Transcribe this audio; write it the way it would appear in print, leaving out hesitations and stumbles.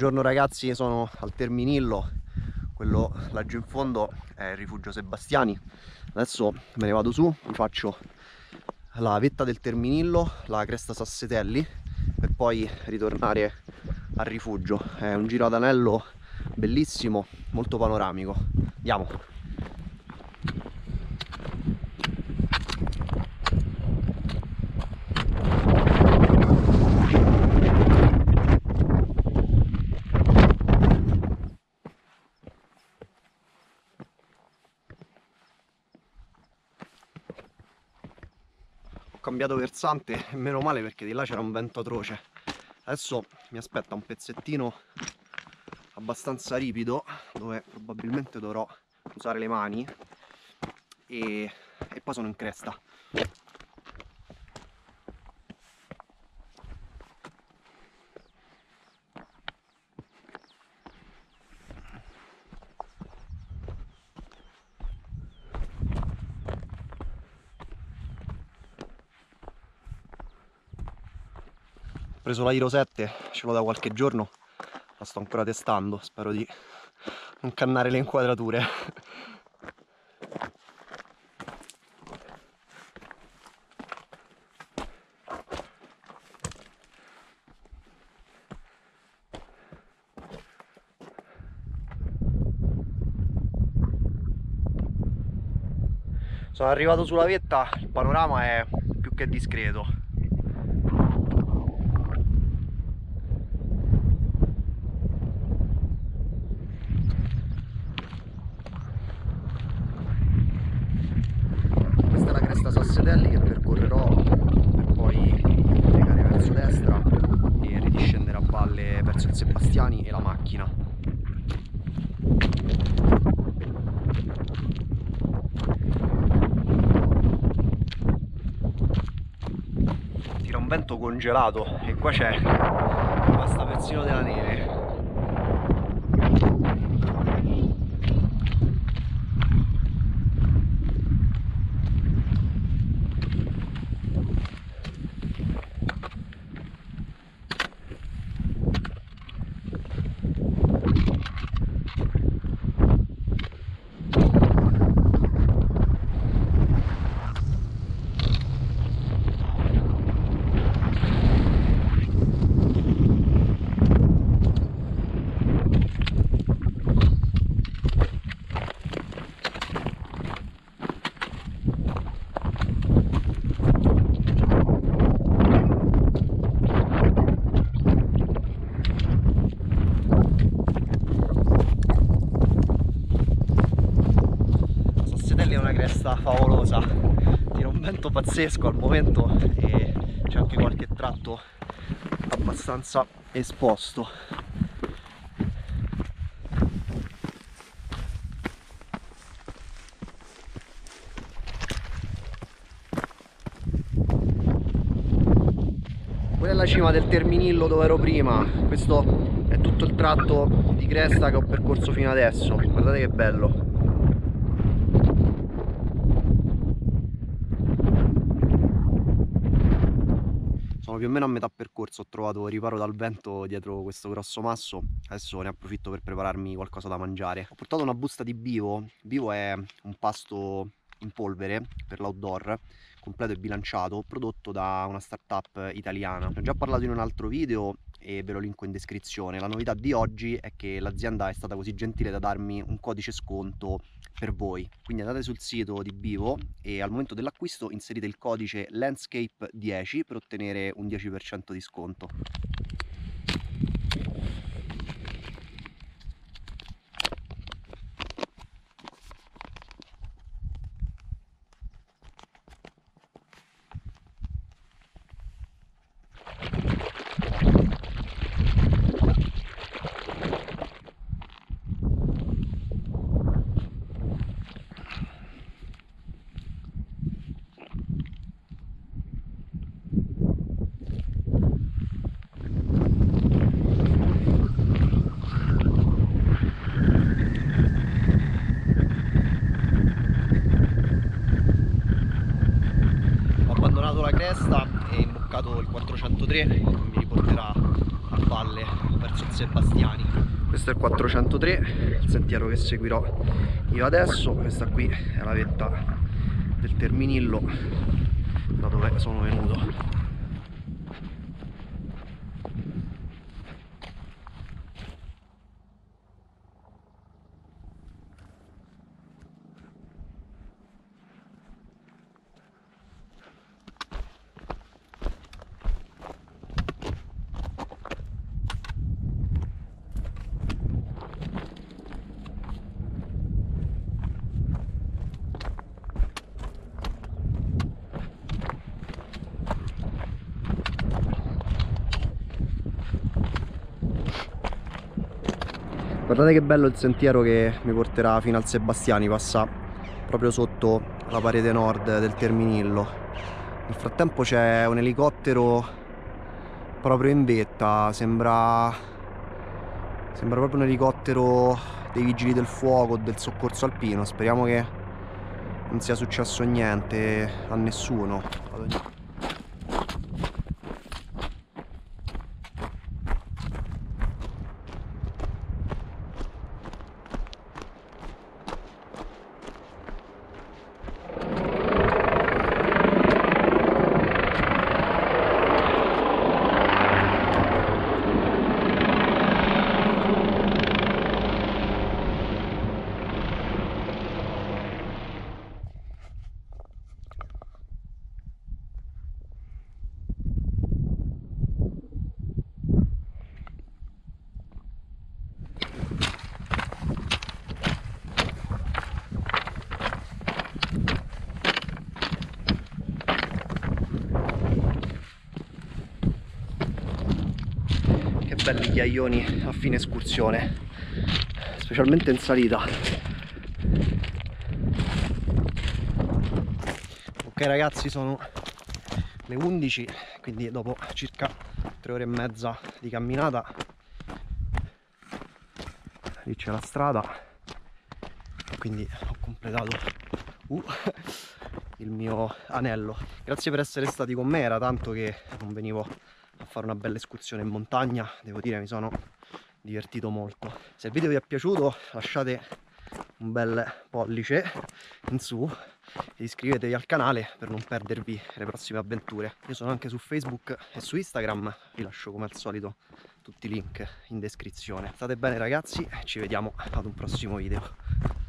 Buongiorno ragazzi, sono al Terminillo, quello laggiù in fondo è il Rifugio Sebastiani. Adesso me ne vado su, vi faccio la vetta del Terminillo, la Cresta Sassetelli, per poi ritornare al rifugio. È un giro ad anello bellissimo, molto panoramico. Andiamo! Cambiato versante, meno male, perché di là c'era un vento atroce. Adesso mi aspetta un pezzettino abbastanza ripido dove probabilmente dovrò usare le mani e poi sono in cresta. Ho preso la Iro 7, ce l'ho da qualche giorno, la sto ancora testando, spero di non cannare le inquadrature. Sono arrivato sulla vetta, il panorama è più che discreto. Che percorrerò per poi piegare verso destra e ridiscendere a valle verso il Sebastiani e la macchina. Tira un vento congelato e qua c'è basta persino della neve. Favolosa, tira un vento pazzesco al momento e c'è anche qualche tratto abbastanza esposto. Quella è la cima del Terminillo dove ero prima, questo è tutto il tratto di cresta che ho percorso fino adesso, guardate che bello. Più o meno a metà percorso, ho trovato riparo dal vento dietro questo grosso masso. Adesso ne approfitto per prepararmi qualcosa da mangiare. Ho portato una busta di bivo. Bivo è un pasto in polvere per l'outdoor, completo e bilanciato, prodotto da una startup italiana. Ne ho già parlato in un altro video e ve lo linko in descrizione. La novità di oggi è che l'azienda è stata così gentile da darmi un codice sconto per voi. Quindi andate sul sito di Bivo e al momento dell'acquisto inserite il codice Landscape10 per ottenere un 10% di sconto. E imboccato il 403 che mi riporterà a valle verso Sebastiani. Questo è il 403, il sentiero che seguirò io adesso. Questa qui è la vetta del Terminillo, da dove sono venuto. Guardate che bello il sentiero che mi porterà fino al Sebastiani, passa proprio sotto la parete nord del Terminillo. Nel frattempo c'è un elicottero proprio in vetta, sembra proprio un elicottero dei vigili del fuoco o del soccorso alpino. Speriamo che non sia successo niente a nessuno. Belli ghiaioni a fine escursione, specialmente in salita. Ok ragazzi, sono le 11, quindi dopo circa 3 ore e mezza di camminata. Lì c'è la strada, quindi ho completato il mio anello. Grazie per essere stati con me, era tanto che non venivo a fare una bella escursione in montagna. Devo dire, mi sono divertito molto. Se il video vi è piaciuto lasciate un bel pollice in su e iscrivetevi al canale per non perdervi le prossime avventure. Io sono anche su Facebook e su Instagram, vi lascio come al solito tutti i link in descrizione. State bene ragazzi, ci vediamo ad un prossimo video.